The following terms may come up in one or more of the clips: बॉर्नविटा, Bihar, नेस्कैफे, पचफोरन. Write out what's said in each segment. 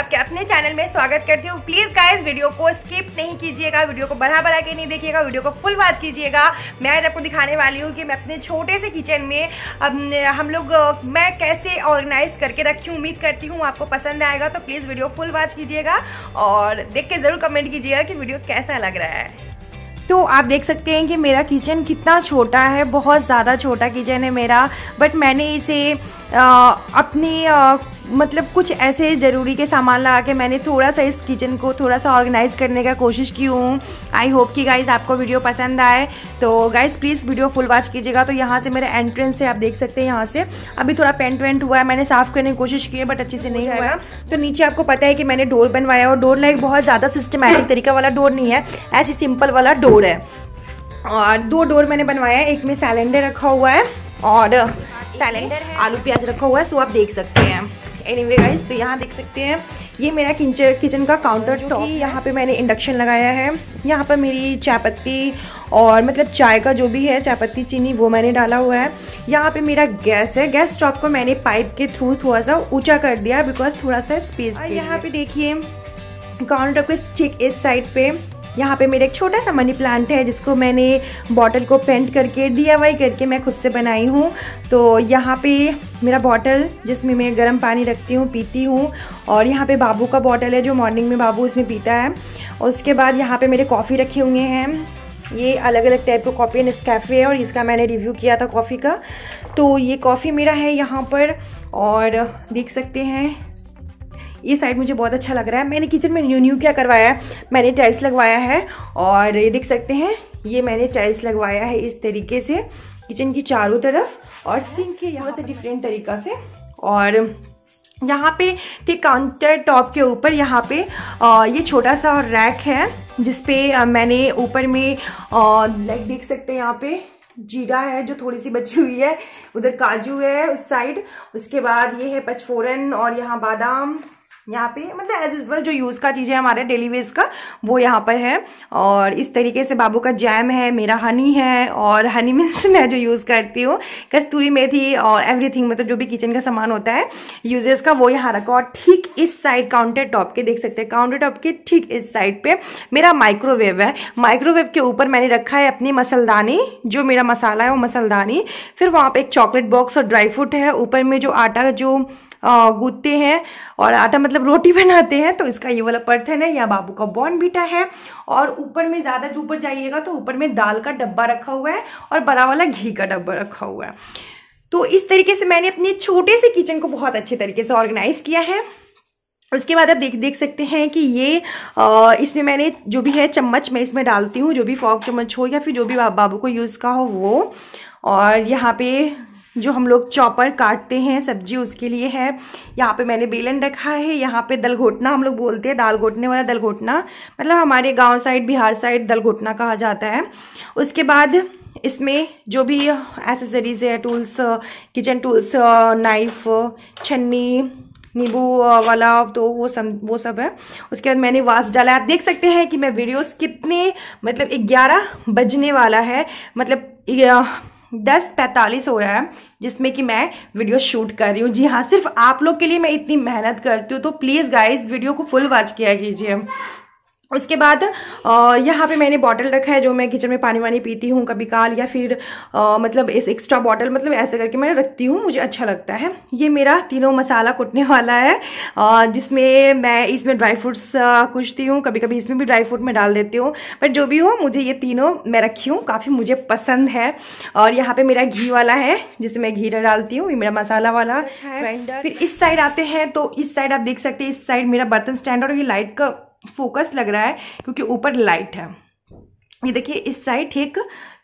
आपके अपने चैनल में स्वागत करती हूँ। प्लीज़ गाइस वीडियो को स्किप नहीं कीजिएगा, वीडियो को बढ़ा के नहीं देखिएगा, वीडियो को फुल वॉच कीजिएगा। मैं आज आपको दिखाने वाली हूँ कि मैं अपने छोटे से किचन में मैं कैसे ऑर्गेनाइज करके रखी हूँ। उम्मीद करती हूँ आपको पसंद आएगा, तो प्लीज़ वीडियो फुल वॉच कीजिएगा और देख के ज़रूर कमेंट कीजिएगा कि वीडियो कैसा लग रहा है। तो आप देख सकते हैं कि मेरा किचन कितना छोटा है, बहुत ज़्यादा छोटा किचन है मेरा। बट मैंने इसे अपने कुछ ऐसे ज़रूरी के सामान लगा के मैंने थोड़ा सा इस किचन को थोड़ा सा ऑर्गेनाइज़ करने का कोशिश की हूँ। आई होप कि गाइज़ आपको वीडियो पसंद आए। तो guys please video full watch कीजिएगा। तो यहाँ से मेरा एंट्रेंस है, आप देख सकते हैं यहाँ से अभी थोड़ा पेंट वेंट हुआ है, मैंने साफ़ करने की कोशिश की है बट अच्छे से नहीं हुआ। तो नीचे आपको पता है कि मैंने डोर बनवाया और डोर लाइक बहुत ज़्यादा सिस्टमैटिक तरीका वाला डोर नहीं है, ऐसे सिंपल वाला डोर है। और दो डोर मैंने बनवाया है, एक में सिलेंडर रखा हुआ है और सिलेंडर आलू प्याज रखा हुआ है। सो आप देख सकते हैं। एनीवे गाइस, तो यहाँ देख सकते हैं ये मेरा किचन का काउंटर टॉप। यहाँ पे मैंने इंडक्शन लगाया है, यहाँ पर मेरी चाय पत्ती और चाय का जो भी है, चाय पत्ती चीनी वो मैंने डाला हुआ है। यहाँ पे मेरा गैस है, गैस स्टॉप को मैंने पाइप के थ्रू थोड़ा सा ऊँचा कर दिया बिकॉज थोड़ा सा स्पेस। और यहाँ पे देखिए काउंटर के ठीक इस साइड पे यहाँ पे मेरा एक छोटा सा मनी प्लांट है जिसको मैंने बॉटल को पेंट करके DIY करके मैं खुद से बनाई हूँ। तो यहाँ पे मेरा बॉटल जिसमें मैं गर्म पानी रखती हूँ, पीती हूँ। और यहाँ पे बाबू का बॉटल है जो मॉर्निंग में बाबू उसमें पीता है। उसके बाद यहाँ पे मेरे कॉफ़ी रखे हुए हैं, ये अलग अलग टाइप का कॉफ़ी है, नेस्कैफे है और इसका मैंने रिव्यू किया था कॉफ़ी का। तो ये कॉफ़ी मेरा है यहाँ पर और देख सकते हैं ये साइड मुझे बहुत अच्छा लग रहा है। मैंने किचन में न्यू क्या करवाया है, मैंने टाइल्स लगवाया है। और ये देख सकते हैं ये मैंने टाइल्स लगवाया है इस तरीके से किचन की चारों तरफ और सिंक के यहाँ से डिफरेंट तरीका से। और यहाँ पे ठीक काउंटर टॉप के ऊपर यहाँ पे ये छोटा सा रैक है जिसपे मैंने ऊपर में लाइक देख सकते हैं यहाँ पे जीरा है जो थोड़ी सी बची हुई है, उधर काजू है उस साइड, उसके बाद ये है पचफोरन और यहाँ बादाम। यहाँ पे एज यूजल जो यूज़ का चीज़ें हमारे डेली वेज का वो यहाँ पर है। और इस तरीके से बाबू का जैम है, मेरा हनी है और हनी मीन्स मैं जो यूज़ करती हूँ कस्तूरी मेथी और एवरीथिंग जो भी किचन का सामान होता है यूजेस का वो यहाँ रखा। और ठीक इस साइड काउंटर टॉप के देख सकते हैं, काउंटर टॉप के ठीक इस साइड पर मेरा माइक्रोवेव है। माइक्रोवेव के ऊपर मैंने रखा है अपनी मसलदानी, जो मेरा मसाला है वो मसलदानी। फिर वहाँ पर एक चॉकलेट बॉक्स और ड्राई फ्रूट है। ऊपर में जो आटा जो गूंथते हैं और आटा रोटी बनाते हैं तो इसका ये वाला बर्तन है। यहाँ बाबू का बॉर्नविटा है। और ऊपर में ज़्यादा जो ऊपर जाइएगा तो ऊपर में दाल का डब्बा रखा हुआ है और बड़ा वाला घी का डब्बा रखा हुआ है। तो इस तरीके से मैंने अपने छोटे से किचन को बहुत अच्छे तरीके से ऑर्गेनाइज़ किया है। उसके बाद आप देख सकते हैं कि ये इसमें मैंने जो भी है चम्मच मैं इसमें डालती हूँ, जो भी फॉर्क चम्मच हो या फिर जो भी बाबू को यूज़ का हो वो। और यहाँ पे जो हम लोग चॉपर काटते हैं सब्जी उसके लिए है। यहाँ पे मैंने बेलन रखा है, यहाँ पे दल घोटना हम लोग बोलते हैं, दाल घोटने वाला दल घोटना, हमारे गांव साइड बिहार साइड दल घोटना कहा जाता है। उसके बाद इसमें जो भी एसेसरीज है, टूल्स, किचन टूल्स, नाइफ, छन्नी, नींबू वाला तो वो सब है। उसके बाद मैंने वास डाला। आप देख सकते हैं कि मैं वीडियोज़ कितने 11 बजने वाला है, 10:45 हो रहा है जिसमें कि मैं वीडियो शूट कर रही हूँ। जी हाँ, सिर्फ आप लोग के लिए मैं इतनी मेहनत करती हूँ। तो प्लीज़ गाइज वीडियो को फुल वॉच किया कीजिए। उसके बाद यहाँ पे मैंने बॉटल रखा है जो मैं किचन में पानी वानी पीती हूँ कभी काल, या फिर इस एक्स्ट्रा बॉटल ऐसे करके मैं रखती हूँ, मुझे अच्छा लगता है। ये मेरा तीनों मसाला कुटने वाला है जिसमें मैं इसमें ड्राई फ्रूट्स कूटती हूँ, कभी कभी इसमें भी ड्राई फ्रूट में डाल देती हूँ। बट जो भी हो मुझे ये तीनों मैं रखी हूँ, काफ़ी मुझे पसंद है। और यहाँ पर मेरा घी वाला है जिसमें मैं घी डालती हूँ, ये मेरा मसाला वाला ग्राइंडर। फिर इस साइड आते हैं तो इस साइड आप देख सकते हैं, इस साइड मेरा बर्तन स्टैंड और ये लाइट का फोकस लग रहा है क्योंकि ऊपर लाइट है। ये देखिए इस साइड ठीक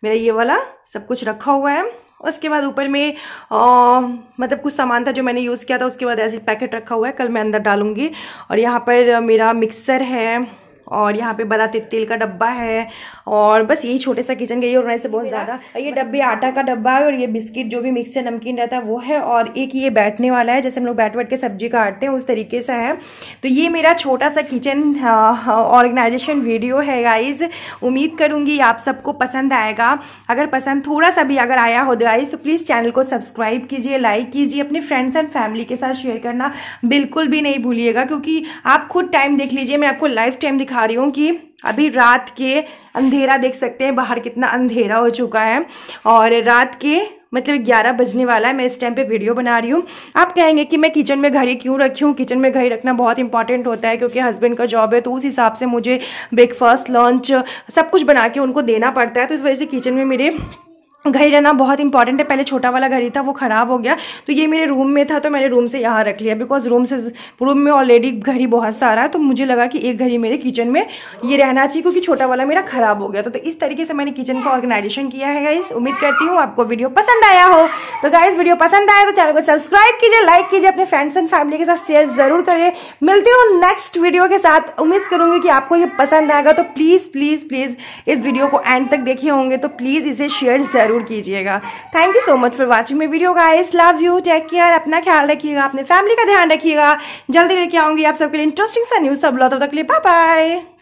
मेरा ये वाला सब कुछ रखा हुआ है। उसके बाद ऊपर में कुछ सामान था जो मैंने यूज़ किया था, उसके बाद ऐसे पैकेट रखा हुआ है, कल मैं अंदर डालूंगी। और यहाँ पर मेरा मिक्सर है और यहाँ पे बड़ा तिल का डब्बा है और बस यही छोटे सा किचन का। ये और ऐसे बहुत ज़्यादा ये डब्बे आटा का डब्बा है और ये बिस्किट जो भी मिक्सचर नमकीन रहता है वो है, और एक ये बैठने वाला है जैसे हम लोग बैठ बैठ के सब्जी काटते हैं उस तरीके से है। तो ये मेरा छोटा सा किचन ऑर्गेनाइजेशन वीडियो है गाइज़। उम्मीद करूँगी आप सबको पसंद आएगा। अगर पसंद थोड़ा सा भी अगर आया हो गाइज़ तो प्लीज़ चैनल को सब्सक्राइब कीजिए, लाइक कीजिए, अपने फ्रेंड्स एंड फैमिली के साथ शेयर करना बिल्कुल भी नहीं भूलिएगा, क्योंकि आप खुद टाइम देख लीजिए, मैं आपको लाइव टाइम दिखा रही हूँ कि अभी रात के अंधेरा देख सकते हैं बाहर कितना अंधेरा हो चुका है और रात के मतलब 11 बजने वाला है। मैं इस टाइम पे वीडियो बना रही हूँ। आप कहेंगे कि मैं किचन में घड़ी क्यों रखी हूँ, किचन में घड़ी रखना बहुत इंपॉर्टेंट होता है क्योंकि हस्बैंड का जॉब है तो उस हिसाब से मुझे ब्रेकफास्ट लंच सब कुछ बना के उनको देना पड़ता है, तो इस वजह से किचन में मेरे घड़ी रहना बहुत इंपॉर्टेंट है। पहले छोटा वाला घड़ी था वो ख़राब हो गया तो ये मेरे रूम में था तो मैंने रूम से यहाँ रख लिया बिकॉज रूम में ऑलरेडी घड़ी बहुत सारा है, तो मुझे लगा कि एक घड़ी मेरे किचन में ये रहना चाहिए क्योंकि छोटा वाला मेरा ख़राब हो गया। तो इस तरीके से मैंने किचन का ऑर्गेनाइजेशन किया है गाइस। उम्मीद करती हूँ आपको वीडियो पसंद आया हो। तो गाइस वीडियो पसंद आया तो चैनल को सब्सक्राइब कीजिए, लाइक कीजिए, अपने फ्रेंड्स एंड फैमिली के साथ शेयर ज़रूर करिए। मिलती हूँ नेक्स्ट वीडियो के साथ। उम्मीद करूँगी कि आपको ये पसंद आएगा, तो प्लीज़ प्लीज़ प्लीज़ इस वीडियो को एंड तक देखे होंगे तो प्लीज़ इसे शेयर ज़रूर कीजिएगा। Thank you so much for watching my video guys. Love you, take care, अपना ख्याल रखिएगा, अपने फैमिली का ध्यान रखिएगा। जल्दी लेके आऊंगी आप सबके लिए इंटरेस्टिंग सा न्यूज़ सब। तब तक के लिए बाय बाय।